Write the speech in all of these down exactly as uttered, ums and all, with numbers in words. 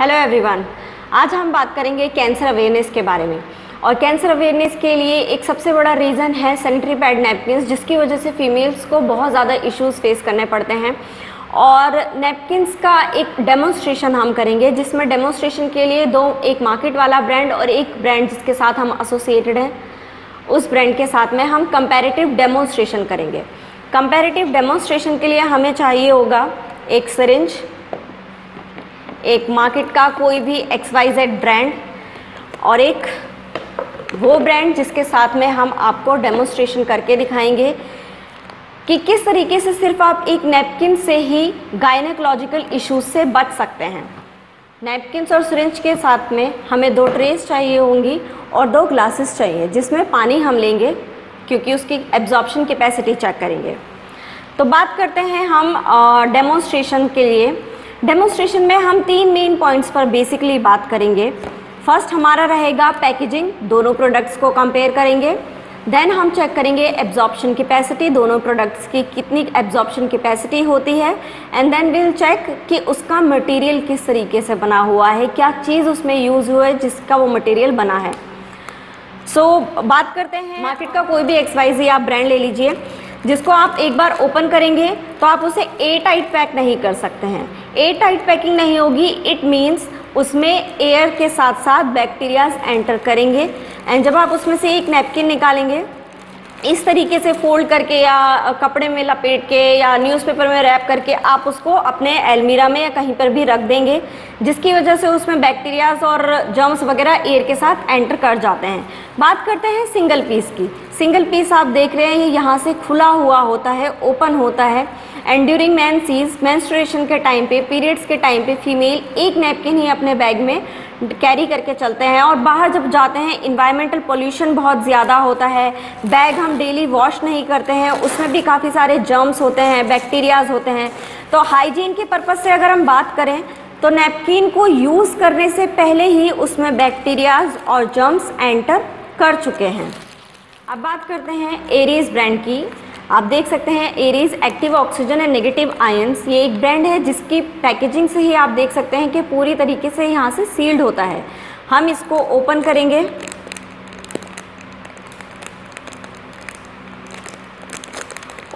Hello everyone, आज हम बात करेंगे कैंसर अवेयरनेस के बारे में। और कैंसर अवेयरनेस के लिए एक सबसे बड़ा रीज़न है सैनिटरी पैड नैपकिन्स, जिसकी वजह से फीमेल्स को बहुत ज़्यादा इश्यूज फेस करने पड़ते हैं। और नैपकिन्स का एक डेमोन्स्ट्रेशन हम करेंगे, जिसमें डेमोन्स्ट्रेशन के लिए दो, एक मार्केट वाला ब्रांड और एक ब्रांड जिसके साथ हम एसोसिएटेड हैं, उस ब्रांड के साथ में हम कंपैरेटिव डेमोन्स्ट्रेशन करेंगे। कंपैरेटिव डेमोन्स्ट्रेशन के लिए हमें चाहिए होगा एक सिरिंज, एक मार्केट का कोई भी एक्स वाई जेड ब्रांड और एक वो ब्रांड जिसके साथ में हम आपको डेमोन्स्ट्रेशन करके दिखाएंगे कि किस तरीके से सिर्फ आप एक नैपकिन से ही गायनेकोलॉजिकल इश्यूज से बच सकते हैं। नैपकिन्स और सिरिंज के साथ में हमें दो ट्रेस चाहिए होंगी और दो ग्लासेस चाहिए, जिसमें पानी हम लेंगे क्योंकि उसकी एब्जॉर्प्शन कैपेसिटी चेक करेंगे। तो बात करते हैं हम डेमोन्स्ट्रेशन के लिए। डेमोन्स्ट्रेशन में हम तीन मेन पॉइंट्स पर बेसिकली बात करेंगे। फर्स्ट हमारा रहेगा पैकेजिंग, दोनों प्रोडक्ट्स को कंपेयर करेंगे। देन हम चेक करेंगे एब्जॉर्प्शन कैपेसिटी, दोनों प्रोडक्ट्स की कितनी एब्जॉर्प्शन कैपेसिटी होती है। एंड देन विल चेक कि उसका मटेरियल किस तरीके से बना हुआ है, क्या चीज़ उसमें यूज़ हुआ है जिसका वो मटेरियल बना है। सो so, बात करते हैं मार्केट का कोई भी एक्स वाई जेड आप ब्रांड ले लीजिए, जिसको आप एक बार ओपन करेंगे तो आप उसे एयर टाइट पैक नहीं कर सकते हैं। एयर टाइट पैकिंग नहीं होगी, इट मीन्स उसमें एयर के साथ साथ बैक्टीरियाज एंटर करेंगे। एंड जब आप उसमें से एक नैपकिन निकालेंगे, इस तरीके से फोल्ड करके या कपड़े में लपेट के या न्यूज़पेपर में रैप करके आप उसको अपने अलमीरा में या कहीं पर भी रख देंगे, जिसकी वजह से उसमें बैक्टीरियाज और जर्म्स वगैरह एयर के साथ एंटर कर जाते हैं। बात करते हैं सिंगल पीस की। सिंगल पीस आप देख रहे हैं यहाँ से खुला हुआ होता है, ओपन होता है। एंड ड्यूरिंग मेंसेस, मेंस्ट्रुएशन के टाइम पे, पीरियड्स के टाइम पे फीमेल एक नैपकिन ही अपने बैग में कैरी करके चलते हैं। और बाहर जब जाते हैं, इन्वायरमेंटल पोल्यूशन बहुत ज़्यादा होता है, बैग हम डेली वॉश नहीं करते हैं, उसमें भी काफ़ी सारे जर्म्स होते हैं, बैक्टीरियाज होते हैं। तो हाइजीन के पर्पज़ से अगर हम बात करें तो नैपकिन को यूज़ करने से पहले ही उसमें बैक्टीरियाज और जर्म्स एंटर कर चुके हैं। अब बात करते हैं एरीज ब्रांड की। आप देख सकते हैं Aries active oxygen and negative ions, ये एक ब्रांड है जिसकी पैकेजिंग से ही आप देख सकते हैं कि पूरी तरीके से यहाँ से सील्ड होता है। हम इसको ओपन करेंगे।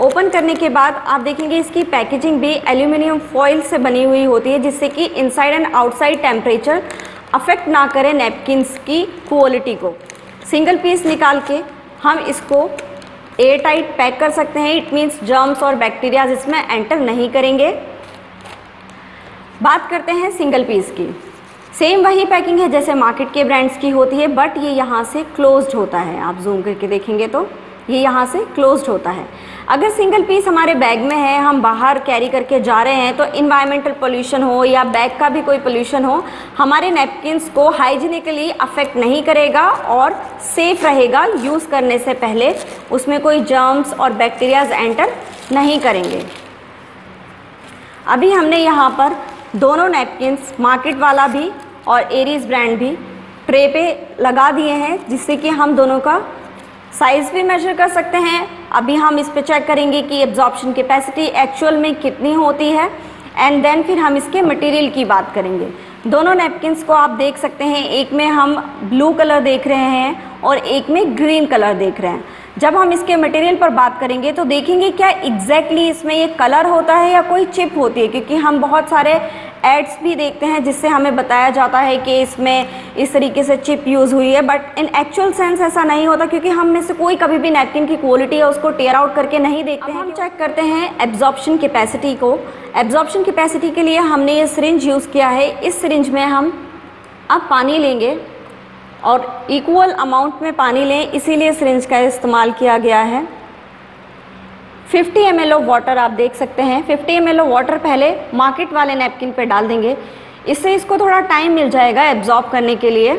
ओपन करने के बाद आप देखेंगे इसकी पैकेजिंग भी एल्यूमिनियम फॉइल से बनी हुई होती है, जिससे कि inside and outside temperature affect ना करे नैपकिन्स की क्वालिटी को। सिंगल पीस निकाल के हम इसको एयर टाइट पैक कर सकते हैं, इट मीन्स जर्म्स और बैक्टीरियाज इसमें एंटर नहीं करेंगे। बात करते हैं सिंगल पीस की। सेम वही पैकिंग है जैसे मार्केट के ब्रांड्स की होती है, बट ये यहाँ से क्लोज्ड होता है। आप जूम करके देखेंगे तो ये यहाँ से क्लोज्ड होता है। अगर सिंगल पीस हमारे बैग में है, हम बाहर कैरी करके जा रहे हैं, तो इन्वायरमेंटल पोल्यूशन हो या बैग का भी कोई पोल्यूशन हो, हमारे नैपकिन्स को हाइजीनिकली अफेक्ट नहीं करेगा और सेफ रहेगा। यूज़ करने से पहले उसमें कोई जर्म्स और बैक्टीरियाज एंटर नहीं करेंगे। अभी हमने यहाँ पर दोनों नैपकिन्स, मार्केट वाला भी और एरीज ब्रांड भी, ट्रे पे लगा दिए हैं, जिससे कि हम दोनों का साइज़ भी मेजर कर सकते हैं। अभी हम इस पे चेक करेंगे कि एब्जॉर्प्शन कैपेसिटी एक्चुअल में कितनी होती है। एंड देन फिर हम इसके मटेरियल की बात करेंगे। दोनों नैपकिन्स को आप देख सकते हैं, एक में हम ब्लू कलर देख रहे हैं और एक में ग्रीन कलर देख रहे हैं। जब हम इसके मटेरियल पर बात करेंगे तो देखेंगे क्या एग्जैक्टली इसमें ये कलर होता है या कोई चिप होती है, क्योंकि हम बहुत सारे एड्स भी देखते हैं जिससे हमें बताया जाता है कि इसमें इस तरीके से चिप यूज़ हुई है, बट इन एक्चुअल सेंस ऐसा नहीं होता, क्योंकि हम में से कोई कभी भी नैपकिन की क्वालिटी है उसको टेयर आउट करके नहीं देखते हैं। हम चेक करते हैं एब्जॉर्प्शन कैपेसिटी को। एब्जॉर्प्शन कैपेसिटी के लिए हमने ये सिरिंज यूज़ किया है। इस सिरिंज में हम अब पानी लेंगे और इक्वल अमाउंट में पानी लें, इसीलिए सिरिंज का इस्तेमाल किया गया है। Fifty M L of water आप देख सकते हैं। Fifty M L of water पहले मार्केट वाले नैपकिन पे डाल देंगे, इससे इसको थोड़ा टाइम मिल जाएगा एब्जॉर्ब करने के लिए।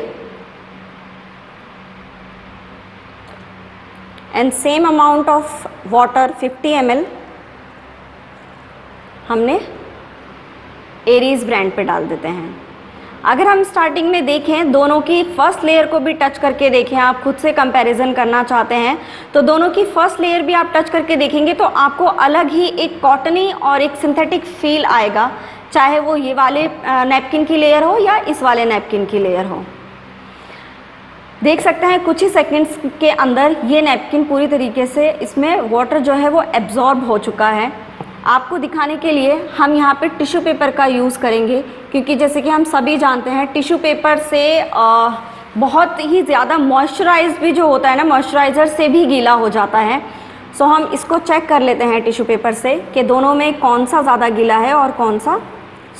And same amount of water fifty M L हमने एरीज ब्रांड पे डाल देते हैं। अगर हम स्टार्टिंग में देखें, दोनों की फ़र्स्ट लेयर को भी टच करके देखें, आप खुद से कंपैरिजन करना चाहते हैं तो दोनों की फ़र्स्ट लेयर भी आप टच करके देखेंगे तो आपको अलग ही एक कॉटनी और एक सिंथेटिक फील आएगा, चाहे वो ये वाले नैपकिन की लेयर हो या इस वाले नैपकिन की लेयर हो। देख सकते हैं कुछ ही सेकंड्स के अंदर ये नैपकिन पूरी तरीके से इसमें वाटर जो है वो एब्जॉर्ब हो चुका है। आपको दिखाने के लिए हम यहाँ पे टिश्यू पेपर का यूज़ करेंगे, क्योंकि जैसे कि हम सभी जानते हैं टिश्यू पेपर से आ, बहुत ही ज़्यादा मॉइस्चराइज भी जो होता है ना, मॉइस्चराइज़र से भी गीला हो जाता है। सो हम इसको चेक कर लेते हैं टिश्यू पेपर से कि दोनों में कौन सा ज़्यादा गीला है और कौन सा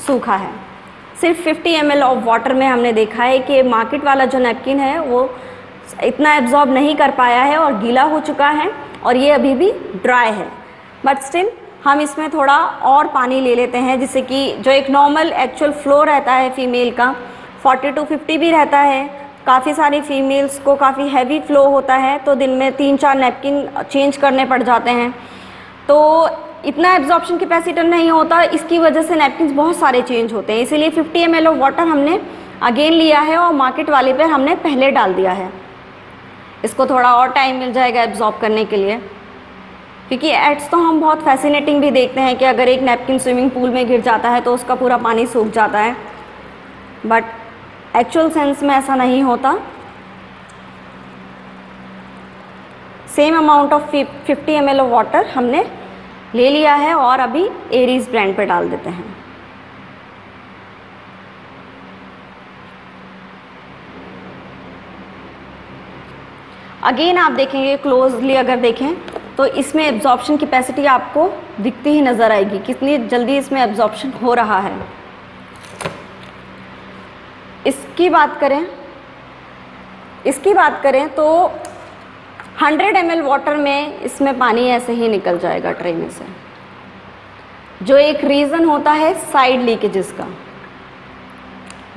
सूखा है। सिर्फ fifty M L of water में हमने देखा है कि मार्केट वाला जो नैपकिन है वो इतना एब्जॉर्ब नहीं कर पाया है और गीला हो चुका है, और ये अभी भी ड्राई है। बट स्टिल हम इसमें थोड़ा और पानी ले लेते हैं, जिससे कि जो एक नॉर्मल एक्चुअल फ्लो रहता है फ़ीमेल का फोर्टी टू फिफ्टी भी रहता है। काफ़ी सारी फ़ीमेल्स को काफ़ी हैवी फ्लो होता है तो दिन में तीन चार नैपकिन चेंज करने पड़ जाते हैं, तो इतना एब्जॉर्प्शन कैपेसिटी नहीं होता, इसकी वजह से नैपकिन बहुत सारे चेंज होते हैं। इसीलिए fifty M L of water हमने अगेन लिया है और मार्केट वाले पर हमने पहले डाल दिया है। इसको थोड़ा और टाइम मिल जाएगा एब्जॉर्ब करने के लिए, क्योंकि एड्स तो हम बहुत फैसिनेटिंग भी देखते हैं कि अगर एक नैपकिन स्विमिंग पूल में गिर जाता है तो उसका पूरा पानी सूख जाता है, बट एक्चुअल सेंस में ऐसा नहीं होता। Same amount of fifty M L of water हमने ले लिया है और अभी एरीज ब्रांड पर डाल देते हैं। अगेन आप देखेंगे क्लोजली, अगर देखें तो इसमें एब्जॉर्प्शन कैपेसिटी आपको दिखती ही नज़र आएगी कितनी जल्दी इसमें एब्जॉर्प्शन हो रहा है। इसकी बात करें इसकी बात करें तो हंड्रेड एम एल वाटर में इसमें पानी ऐसे ही निकल जाएगा ट्रे में से, जो एक रीज़न होता है साइड लीकेजेस का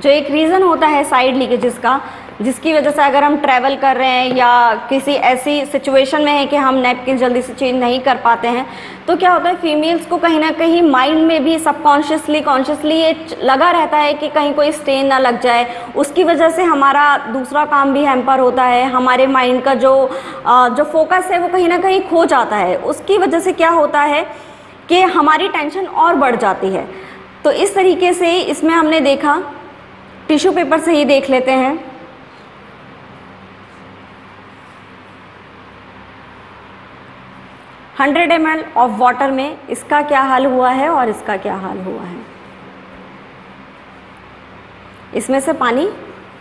जो एक रीज़न होता है साइड लीकेजेस का जिसकी वजह से अगर हम ट्रैवल कर रहे हैं या किसी ऐसी सिचुएशन में है कि हम नैपकिन जल्दी से चेंज नहीं कर पाते हैं, तो क्या होता है फीमेल्स को कहीं ना कहीं माइंड में भी सबकॉन्शियसली कॉन्शियसली ये लगा रहता है कि कहीं कोई स्टेन ना लग जाए। उसकी वजह से हमारा दूसरा काम भी हैम्पर होता है, हमारे माइंड का जो जो फोकस है वो कहीं ना कहीं खो जाता है। उसकी वजह से क्या होता है कि हमारी टेंशन और बढ़ जाती है। तो इस तरीके से इसमें हमने देखा, टिश्यू पेपर से ही देख लेते हैं। Hundred M L of water में इसका क्या हाल हुआ है और इसका क्या हाल हुआ है। इसमें से पानी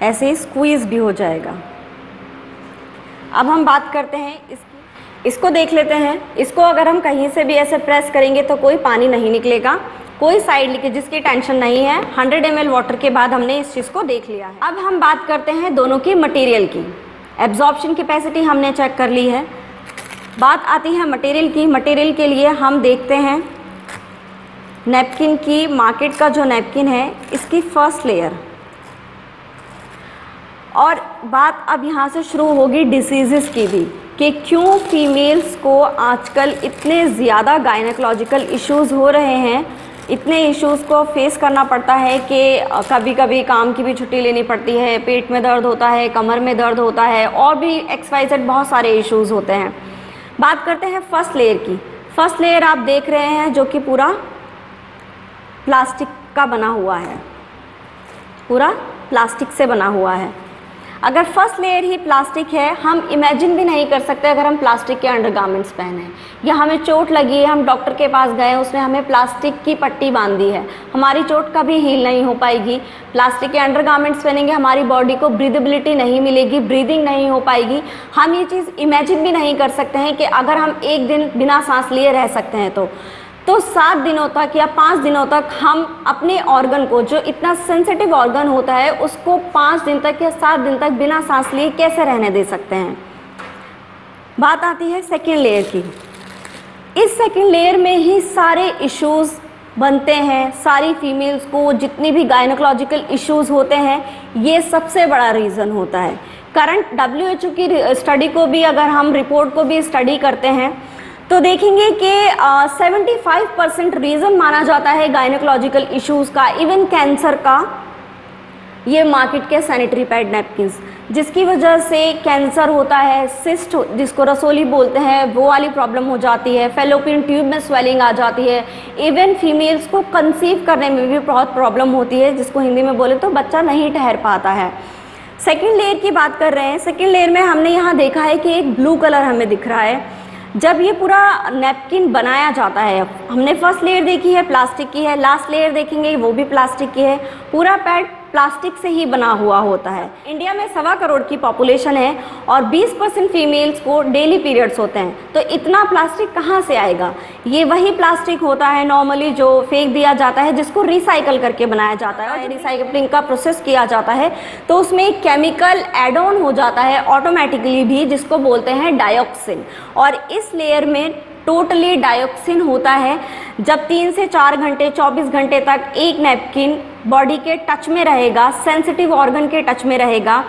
ऐसे ही स्क्वीज़ भी हो जाएगा। अब हम बात करते हैं इसकी, इसको देख लेते हैं। इसको अगर हम कहीं से भी ऐसे प्रेस करेंगे तो कोई पानी नहीं निकलेगा, कोई साइड लीकेज की टेंशन नहीं है। हंड्रेड एम एल वाटर के बाद हमने इस चीज़ को देख लिया है। अब हम बात करते हैं दोनों की मटेरियल की। एब्जॉर्प्शन कैपेसिटी हमने चेक कर ली है, बात आती है मटेरियल की। मटेरियल के लिए हम देखते हैं नैपकिन की, मार्केट का जो नैपकिन है इसकी फर्स्ट लेयर, और बात अब यहाँ से शुरू होगी डिसीज़ेस की भी कि क्यों फीमेल्स को आजकल इतने ज़्यादा गायनेकोलॉजिकल इश्यूज़ हो रहे हैं, इतने इश्यूज़ को फेस करना पड़ता है कि कभी कभी काम की भी छुट्टी लेनी पड़ती है, पेट में दर्द होता है, कमर में दर्द होता है, और भी एक्स वाई जेड बहुत सारे इश्यूज़ होते हैं। बात करते हैं फर्स्ट लेयर की। फर्स्ट लेयर आप देख रहे हैं जो कि पूरा प्लास्टिक का बना हुआ है, पूरा प्लास्टिक से बना हुआ है। अगर फर्स्ट लेयर ही प्लास्टिक है, हम इमेजिन भी नहीं कर सकते अगर हम प्लास्टिक के अंडरगारमेंट्स पहने, या हमें चोट लगी है, हम डॉक्टर के पास गए, उसने हमें प्लास्टिक की पट्टी बांधी है, हमारी चोट कभी हील नहीं हो पाएगी। प्लास्टिक के अंडरगारमेंट्स पहनेंगे, हमारी बॉडी को ब्रीदेबिलिटी नहीं मिलेगी, ब्रीदिंग नहीं हो पाएगी। हम ये चीज़ इमेजिन भी नहीं कर सकते हैं कि अगर हम एक दिन बिना सांस लिए रह सकते हैं तो तो सात दिनों तक या पाँच दिनों तक हम अपने ऑर्गन को, जो इतना सेंसिटिव ऑर्गन होता है, उसको पाँच दिन तक या सात दिन तक बिना सांस लिए कैसे रहने दे सकते हैं। बात आती है सेकेंड लेयर की। इस सेकेंड लेयर में ही सारे इश्यूज़ बनते हैं, सारी फीमेल्स को जितनी भी गायनेकोलॉजिकल इश्यूज़ होते हैं, ये सबसे बड़ा रीज़न होता है। करंट डब्ल्यू एच ओ की स्टडी को भी, अगर हम रिपोर्ट को भी स्टडी करते हैं तो देखेंगे कि सेवेंटी फाइव परसेंट रीज़न माना जाता है गायनेकोलॉजिकल इश्यूज़ का, इवन कैंसर का, ये मार्केट के सैनिटरी पैड नैपकिन्स, जिसकी वजह से कैंसर होता है, सिस्ट जिसको रसोली बोलते हैं वो वाली प्रॉब्लम हो जाती है, फैलोपियन ट्यूब में स्वेलिंग आ जाती है, इवन फीमेल्स को कंसीव करने में भी बहुत प्रॉब्लम होती है, जिसको हिंदी में बोले तो बच्चा नहीं ठहर पाता है। सेकेंड लेयर की बात कर रहे हैं, सेकेंड लेयर में हमने यहाँ देखा है कि एक ब्लू कलर हमें दिख रहा है। जब ये पूरा नैपकिन बनाया जाता है, हमने फर्स्ट लेयर देखी है प्लास्टिक की है, लास्ट लेयर देखेंगे वो भी प्लास्टिक की है, पूरा पैड प्लास्टिक से ही बना हुआ होता है। इंडिया में सवा करोड़ की पॉपुलेशन है और बीस परसेंट फीमेल्स को डेली पीरियड्स होते हैं, तो इतना प्लास्टिक कहाँ से आएगा? ये वही प्लास्टिक होता है नॉर्मली जो फेंक दिया जाता है, जिसको रिसाइकल करके बनाया जाता है। रिसाइकलिंग का प्रोसेस किया जाता है तो उसमें एक केमिकल एड ऑन हो जाता है ऑटोमेटिकली भी, जिसको बोलते हैं डायोक्सिन। और इस लेयर में टोटली डायोक्सिन होता है। जब तीन से चार घंटे चौबीस घंटे तक एक नैपकिन बॉडी के टच में रहेगा, सेंसिटिव ऑर्गन के टच में रहेगा,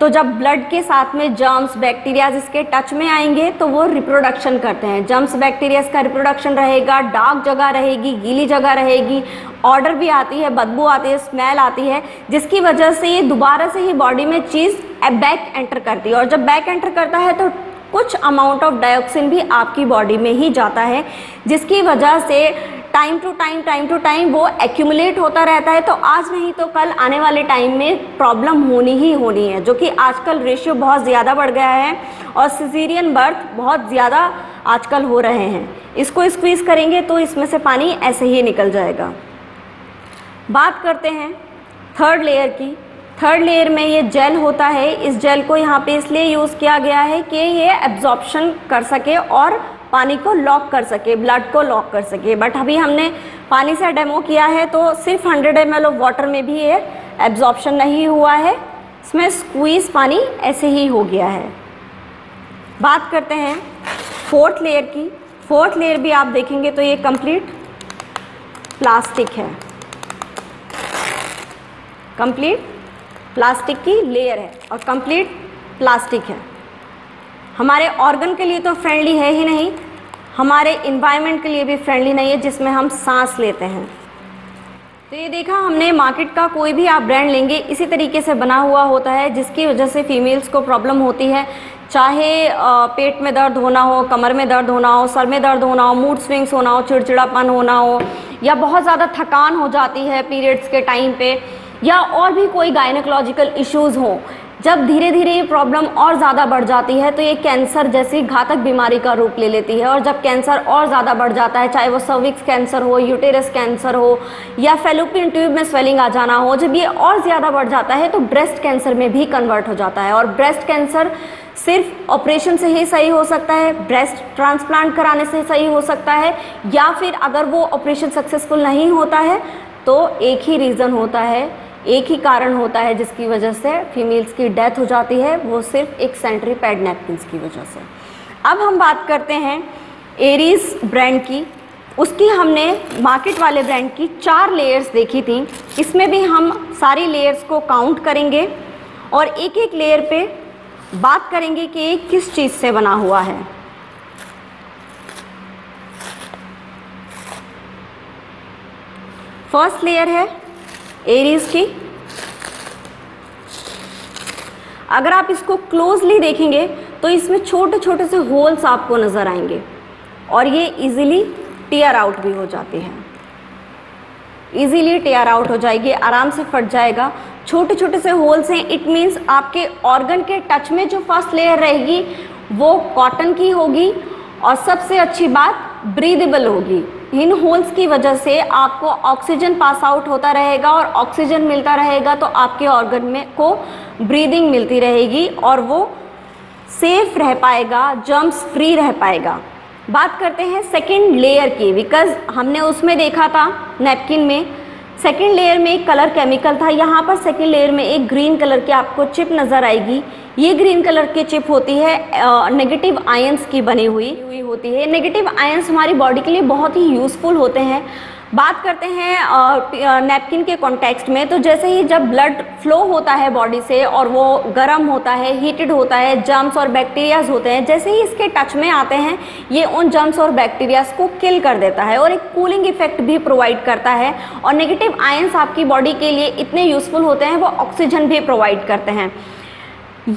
तो जब ब्लड के साथ में जर्म्स बैक्टीरियाज इसके टच में आएंगे तो वो रिप्रोडक्शन करते हैं। जर्म्स बैक्टीरियाज का रिप्रोडक्शन रहेगा, डार्क जगह रहेगी, गीली जगह रहेगी, ऑर्डर भी आती है, बदबू आती है, स्मेल आती है, जिसकी वजह से ये दोबारा से ही बॉडी में चीज़ बैक एंटर करती है। और जब बैक एंटर करता है तो कुछ अमाउंट ऑफ डायोक्सिन भी आपकी बॉडी में ही जाता है, जिसकी वजह से time to time time to time वो एक्यूमुलेट होता रहता है। तो आज नहीं तो कल आने वाले टाइम में प्रॉब्लम होनी ही होनी है, जो कि आजकल रेशियो बहुत ज़्यादा बढ़ गया है और सिजेरियन बर्थ बहुत ज़्यादा आजकल हो रहे हैं। इसको स्क्वीज़ करेंगे तो इसमें से पानी ऐसे ही निकल जाएगा। बात करते हैं थर्ड लेयर की। थर्ड लेयर में ये जेल होता है। इस जेल को यहाँ पे इसलिए यूज़ किया गया है कि ये एब्जॉर्प्शन कर सके और पानी को लॉक कर सके, ब्लड को लॉक कर सके। बट अभी हमने पानी से डेमो किया है तो सिर्फ hundred M L of water में भी ये एब्जॉर्प्शन नहीं हुआ है, इसमें स्क्वीज़ पानी ऐसे ही हो गया है। बात करते हैं फोर्थ लेयर की। फोर्थ लेयर भी आप देखेंगे तो ये कंप्लीट प्लास्टिक है, कंप्लीट प्लास्टिक की लेयर है और कंप्लीट प्लास्टिक है। हमारे ऑर्गन के लिए तो फ्रेंडली है ही नहीं, हमारे इन्वायरमेंट के लिए भी फ्रेंडली नहीं है, जिसमें हम सांस लेते हैं। तो ये देखा हमने, मार्केट का कोई भी आप ब्रांड लेंगे इसी तरीके से बना हुआ होता है, जिसकी वजह से फीमेल्स को प्रॉब्लम होती है। चाहे पेट में दर्द होना हो, कमर में दर्द होना हो, सर में दर्द होना हो, मूड स्विंग्स होना हो, चिड़चिड़ापन होना हो, या बहुत ज़्यादा थकान हो जाती है पीरियड्स के टाइम पे, या और भी कोई गायनेकोलॉजिकल इश्यूज़ हों। जब धीरे धीरे ये प्रॉब्लम और ज़्यादा बढ़ जाती है तो ये कैंसर जैसी घातक बीमारी का रूप ले लेती है। और जब कैंसर और ज़्यादा बढ़ जाता है, चाहे वो सर्विक्स कैंसर हो, यूटेरस कैंसर हो, या फैलोपियन ट्यूब में स्वेलिंग आ जाना हो, जब ये और ज़्यादा बढ़ जाता है तो ब्रेस्ट कैंसर में भी कन्वर्ट हो जाता है। और ब्रेस्ट कैंसर सिर्फ ऑपरेशन से ही सही हो सकता है, ब्रेस्ट ट्रांसप्लांट कराने से सही हो सकता है, या फिर अगर वो ऑपरेशन सक्सेसफुल नहीं होता है तो एक ही रीज़न होता है, एक ही कारण होता है जिसकी वजह से फीमेल्स की डेथ हो जाती है, वो सिर्फ एक सैनिटरी पैड नैपकिन्स की वजह से। अब हम बात करते हैं एरीज ब्रांड की। उसकी हमने मार्केट वाले ब्रांड की चार लेयर्स देखी थी, इसमें भी हम सारी लेयर्स को काउंट करेंगे और एक एक लेयर पे बात करेंगे कि ये किस चीज़ से बना हुआ है। फर्स्ट लेयर है एरीज की। अगर आप इसको क्लोजली देखेंगे तो इसमें छोटे छोटे से होल्स आपको नज़र आएंगे और ये इजीली टीयर आउट भी हो जाती है, इजीली टीयर आउट हो जाएगी, आराम से फट जाएगा। छोटे छोटे से होल्स हैं, इट मीन्स आपके ऑर्गन के टच में जो फर्स्ट लेयर रहेगी वो कॉटन की होगी और सबसे अच्छी बात ब्रीदेबल होगी। इन होल्स की वजह से आपको ऑक्सीजन पास आउट होता रहेगा और ऑक्सीजन मिलता रहेगा तो आपके ऑर्गन में को ब्रीदिंग मिलती रहेगी और वो सेफ रह पाएगा, जर्म्स फ्री रह पाएगा। बात करते हैं सेकंड लेयर की, बिकॉज हमने उसमें देखा था नैपकिन में सेकंड लेयर में एक कलर केमिकल था, यहाँ पर सेकंड लेयर में एक ग्रीन कलर की आपको चिप नज़र आएगी। ये ग्रीन कलर की चिप होती है नेगेटिव आयंस की बनी हुई हुई होती है। नेगेटिव आयंस हमारी बॉडी के लिए बहुत ही यूज़फुल होते हैं। बात करते हैं नैपकिन के कॉन्टेक्स्ट में, तो जैसे ही जब ब्लड फ्लो होता है बॉडी से और वो गर्म होता है, हीटेड होता है, जर्म्स और बैक्टीरियाज होते हैं, जैसे ही इसके टच में आते हैं ये उन जर्म्स और बैक्टीरियाज को किल कर देता है और एक कूलिंग इफेक्ट भी प्रोवाइड करता है। और नेगेटिव आयंस आपकी बॉडी के लिए इतने यूजफुल होते हैं, वो ऑक्सीजन भी प्रोवाइड करते हैं।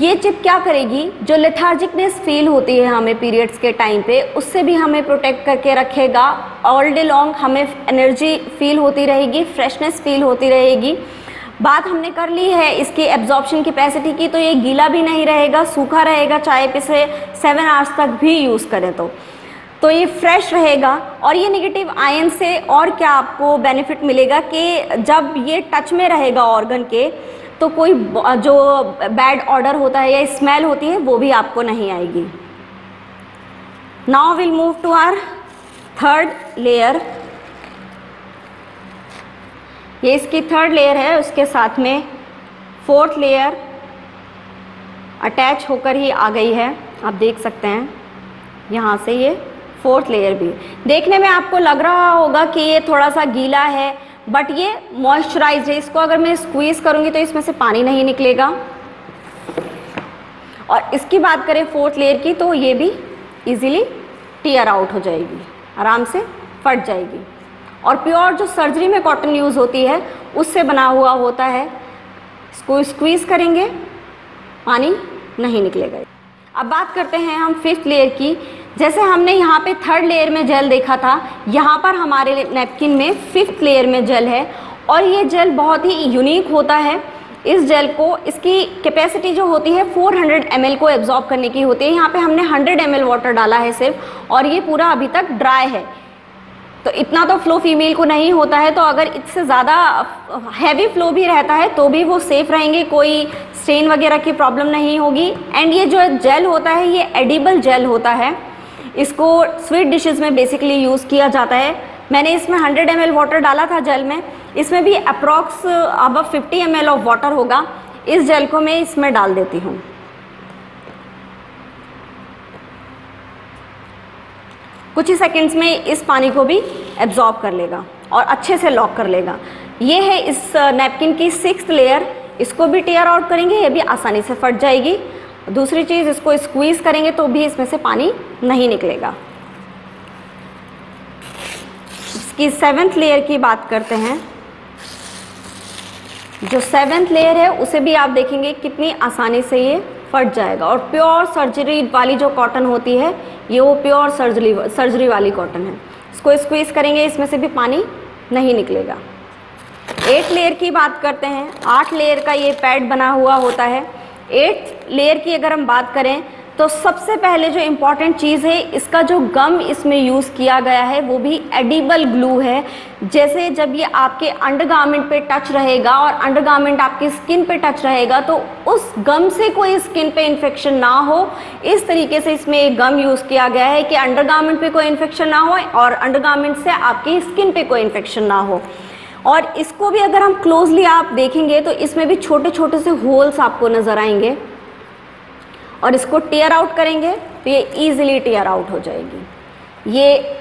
ये चिप क्या करेगी, जो लेथार्जिकनेस फील होती है हमें पीरियड्स के टाइम पे, उससे भी हमें प्रोटेक्ट करके रखेगा। ऑल डे लॉन्ग हमें एनर्जी फील होती रहेगी, फ्रेशनेस फील होती रहेगी। बात हमने कर ली है इसकी एब्जॉर्प्शन कैपेसिटी की, तो ये गीला भी नहीं रहेगा, सूखा रहेगा, चाहे इसे सेवन आवर्स तक भी यूज़ करें तो तो ये फ्रेश रहेगा। और ये नेगेटिव आयन से और क्या आपको बेनिफिट मिलेगा कि जब ये टच में रहेगा ऑर्गन के, तो कोई जो बैड ऑर्डर होता है या स्मेल होती है वो भी आपको नहीं आएगी। Now will move to our third layer, ये इसकी थर्ड लेयर है, उसके साथ में फोर्थ लेयर अटैच होकर ही आ गई है। आप देख सकते हैं यहाँ से ये फोर्थ लेयर भी, देखने में आपको लग रहा होगा कि ये थोड़ा सा गीला है, बट ये मॉइस्चराइज है। इसको अगर मैं स्क्वीज़ करूँगी तो इसमें से पानी नहीं निकलेगा। और इसकी बात करें फोर्थ लेयर की, तो ये भी इजीली टीयर आउट हो जाएगी, आराम से फट जाएगी। और प्योर जो सर्जरी में कॉटन यूज़ होती है उससे बना हुआ होता है, इसको स्क्वीज़ करेंगे पानी नहीं निकलेगा। अब बात करते हैं हम फिफ्थ लेयर की। जैसे हमने यहाँ पे थर्ड लेयर में जेल देखा था, यहाँ पर हमारे नैपकिन में फिफ्थ लेयर में जेल है। और ये जेल बहुत ही यूनिक होता है। इस जेल को, इसकी कैपेसिटी जो होती है चार सौ एम एल को एब्जॉर्ब करने की होती है। यहाँ पे हमने सौ एम एल वाटर डाला है सिर्फ, और ये पूरा अभी तक ड्राई है, तो इतना तो फ्लो फीमेल को नहीं होता है। तो अगर इससे ज़्यादा हैवी फ्लो भी रहता है तो भी वो सेफ़ रहेंगे, कोई स्ट्रेन वगैरह की प्रॉब्लम नहीं होगी। एंड ये जो जेल होता है ये एडिबल जेल होता है, इसको स्वीट डिशेस में बेसिकली यूज़ किया जाता है। मैंने इसमें सौ एम एल वाटर डाला था जेल में, इसमें भी अप्रॉक्स अब पचास एम एल ऑफ वाटर होगा। इस जेल को मैं इसमें डाल देती हूँ। कुछ ही सेकंड्स में इस पानी को भी एब्जॉर्ब कर लेगा और अच्छे से लॉक कर लेगा। ये है इस नैपकिन की सिक्स्थ लेयर, इसको भी टीयर आउट करेंगे, ये भी आसानी से फट जाएगी। दूसरी चीज़, इसको स्क्वीज़ करेंगे तो भी इसमें से पानी नहीं निकलेगा। इसकी सेवेंथ लेयर की बात करते हैं। जो सेवेंथ लेयर है उसे भी आप देखेंगे कितनी आसानी से ये फट जाएगा। और प्योर सर्जरी वाली जो कॉटन होती है ये वो प्योर सर्जरी सर्जरी वाली कॉटन है। इसको स्क्वीज़ करेंगे, इसमें से भी पानी नहीं निकलेगा। एट लेयर की बात करते हैं। आठ लेयर का ये पैड बना हुआ होता है। एट लेयर की अगर हम बात करें तो सबसे पहले जो इम्पॉर्टेंट चीज़ है, इसका जो गम इसमें यूज़ किया गया है वो भी एडिबल ग्लू है। जैसे जब ये आपके अंडरगारमेंट पे टच रहेगा और अंडरगारमेंट आपकी स्किन पे टच रहेगा, तो उस गम से कोई स्किन पे इन्फेक्शन ना हो, इस तरीके से इसमें एक गम यूज़ किया गया है कि अंडरगारमेंट पे कोई इन्फेक्शन ना हो और अंडरगारमेंट से आपकी स्किन पे कोई इन्फेक्शन ना हो। और इसको भी अगर हम क्लोजली आप देखेंगे तो इसमें भी छोटे छोटे से होल्स आपको नज़र आएंगे। और इसको टीयर आउट करेंगे तो ये ईजिली टीयर आउट हो जाएगी। ये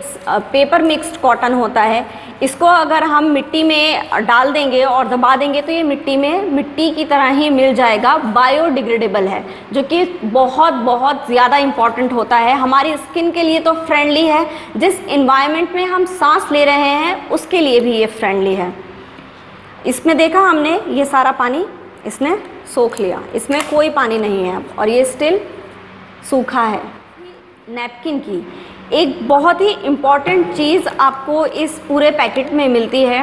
पेपर मिक्स्ड कॉटन होता है, इसको अगर हम मिट्टी में डाल देंगे और दबा देंगे तो ये मिट्टी में मिट्टी की तरह ही मिल जाएगा। बायोडिग्रेडेबल है, जो कि बहुत बहुत ज़्यादा इम्पॉर्टेंट होता है हमारी स्किन के लिए। तो फ्रेंडली है, जिस इन्वायरमेंट में हम सांस ले रहे हैं उसके लिए भी ये फ्रेंडली है। इसमें देखा हमने ये सारा पानी इसने सोख लिया, इसमें कोई पानी नहीं है अब, और ये स्टिल सूखा है। नैपकिन की एक बहुत ही इम्पॉर्टेंट चीज़ आपको इस पूरे पैकेट में मिलती है।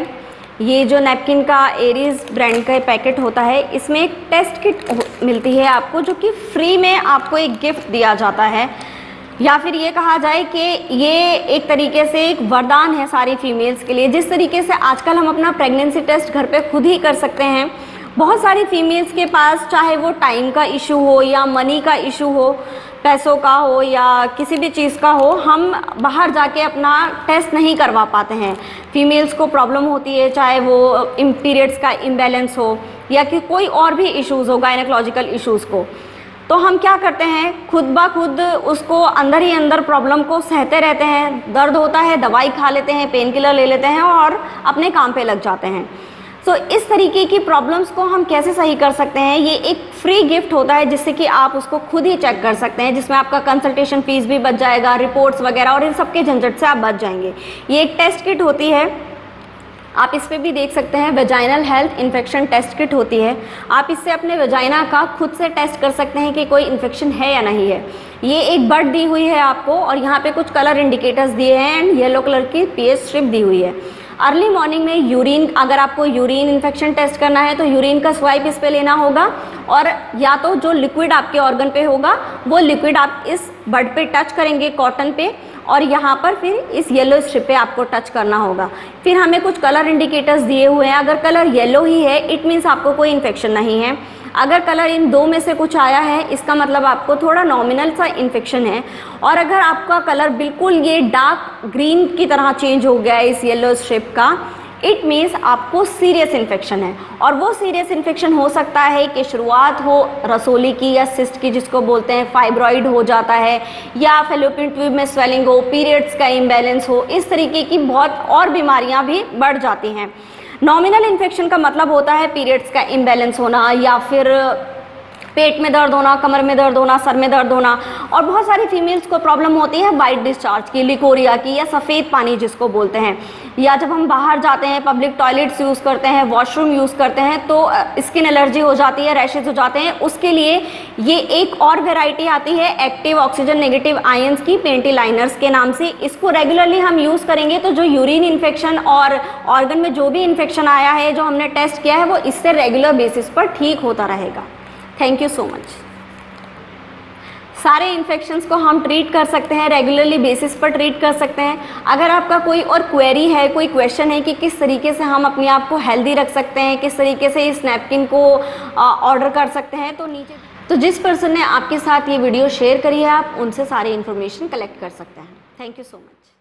ये जो नैपकिन का एरीज ब्रांड का पैकेट होता है, इसमें एक टेस्ट किट मिलती है आपको, जो कि फ्री में आपको एक गिफ्ट दिया जाता है। या फिर ये कहा जाए कि ये एक तरीके से एक वरदान है सारी फीमेल्स के लिए। जिस तरीके से आजकल हम अपना प्रेगनेंसी टेस्ट घर पे खुद ही कर सकते हैं, बहुत सारी फीमेल्स के पास, चाहे वो टाइम का इशू हो या मनी का इशू हो, पैसों का हो या किसी भी चीज़ का हो, हम बाहर जाके अपना टेस्ट नहीं करवा पाते हैं। फीमेल्स को प्रॉब्लम होती है, चाहे वो पीरियड्स का इम्बैलेंस हो या कि कोई और भी इश्यूज़ हो, गायनेकोलॉजिकल इश्यूज़ को। तो हम क्या करते हैं, खुद ब खुद उसको अंदर ही अंदर प्रॉब्लम को सहते रहते हैं, दर्द होता है दवाई खा लेते हैं, पेन किलर ले लेते हैं और अपने काम पे लग जाते हैं। सो so, इस तरीके की प्रॉब्लम्स को हम कैसे सही कर सकते हैं, ये एक फ्री गिफ्ट होता है जिससे कि आप उसको खुद ही चेक कर सकते हैं, जिसमें आपका कंसल्टेशन फ़ीस भी बच जाएगा, रिपोर्ट्स वगैरह और इन सब के झंझट से आप बच जाएंगे। ये एक टेस्ट किट होती है, आप इस पर भी देख सकते हैं, vaginal health infection test kit होती है। आप इससे अपने वेजाइना का खुद से टेस्ट कर सकते हैं कि कोई इन्फेक्शन है या नहीं है। ये एक बर्ड दी हुई है आपको और यहाँ पे कुछ कलर इंडिकेटर्स दिए हैं एंड येलो कलर की पीएच स्ट्रिप दी हुई है। अर्ली मॉर्निंग में यूरिन, अगर आपको यूरिन इन्फेक्शन टेस्ट करना है तो यूरिन का स्वाइप इस पर लेना होगा और या तो जो लिक्विड आपके ऑर्गन पे होगा वो लिक्विड आप इस बर्ड पे टच करेंगे, कॉटन पे, और यहाँ पर फिर इस येलो स्ट्रिप पे आपको टच करना होगा। फिर हमें कुछ कलर इंडिकेटर्स दिए हुए हैं, अगर कलर येलो ही है इट मीन्स आपको कोई इन्फेक्शन नहीं है, अगर कलर इन दो में से कुछ आया है इसका मतलब आपको थोड़ा नॉमिनल सा इन्फेक्शन है, और अगर आपका कलर बिल्कुल ये डार्क ग्रीन की तरह चेंज हो गया है इस येलो स्ट्रिप का, इट मीन्स आपको सीरियस इन्फेक्शन है। और वो सीरियस इन्फेक्शन हो सकता है कि शुरुआत हो रसोली की या सिस्ट की जिसको बोलते हैं, फाइब्रॉइड हो जाता है, या फैलोपियन ट्यूब में स्वेलिंग हो, पीरियड्स का इम्बैलेंस हो, इस तरीके की बहुत और बीमारियां भी बढ़ जाती हैं। नॉमिनल इन्फेक्शन का मतलब होता है पीरियड्स का इम्बैलेंस होना या फिर पेट में दर्द होना, कमर में दर्द होना, सर में दर्द होना, और बहुत सारी फीमेल्स को प्रॉब्लम होती है वाइट डिस्चार्ज की, लिकोरिया की या सफ़ेद पानी जिसको बोलते हैं, या जब हम बाहर जाते हैं, पब्लिक टॉयलेट्स यूज़ करते हैं, वॉशरूम यूज़ करते हैं तो स्किन एलर्जी हो जाती है, रैशेज हो जाते हैं। उसके लिए ये एक और वेराइटी आती है एक्टिव ऑक्सीजन नेगेटिव आयंस की, पेंटी लाइनर्स के नाम से। इसको रेगुलरली हम यूज़ करेंगे तो जो यूरिन इन्फेक्शन और ऑर्गन में जो भी इन्फेक्शन आया है, जो हमने टेस्ट किया है, वो इससे रेगुलर बेसिस पर ठीक होता रहेगा। Thank you so much. सारे इन्फेक्शंस को हम ट्रीट कर सकते हैं, रेगुलरली बेसिस पर ट्रीट कर सकते हैं। अगर आपका कोई और क्वेरी है, कोई क्वेश्चन है कि किस तरीके से हम अपने आप को हेल्दी रख सकते हैं, किस तरीके से इस नैपकिन को ऑर्डर कर सकते हैं, तो नीचे तो जिस पर्सन ने आपके साथ ये वीडियो शेयर करी है आप उनसे सारी इन्फॉर्मेशन कलेक्ट कर सकते हैं। Thank you so much.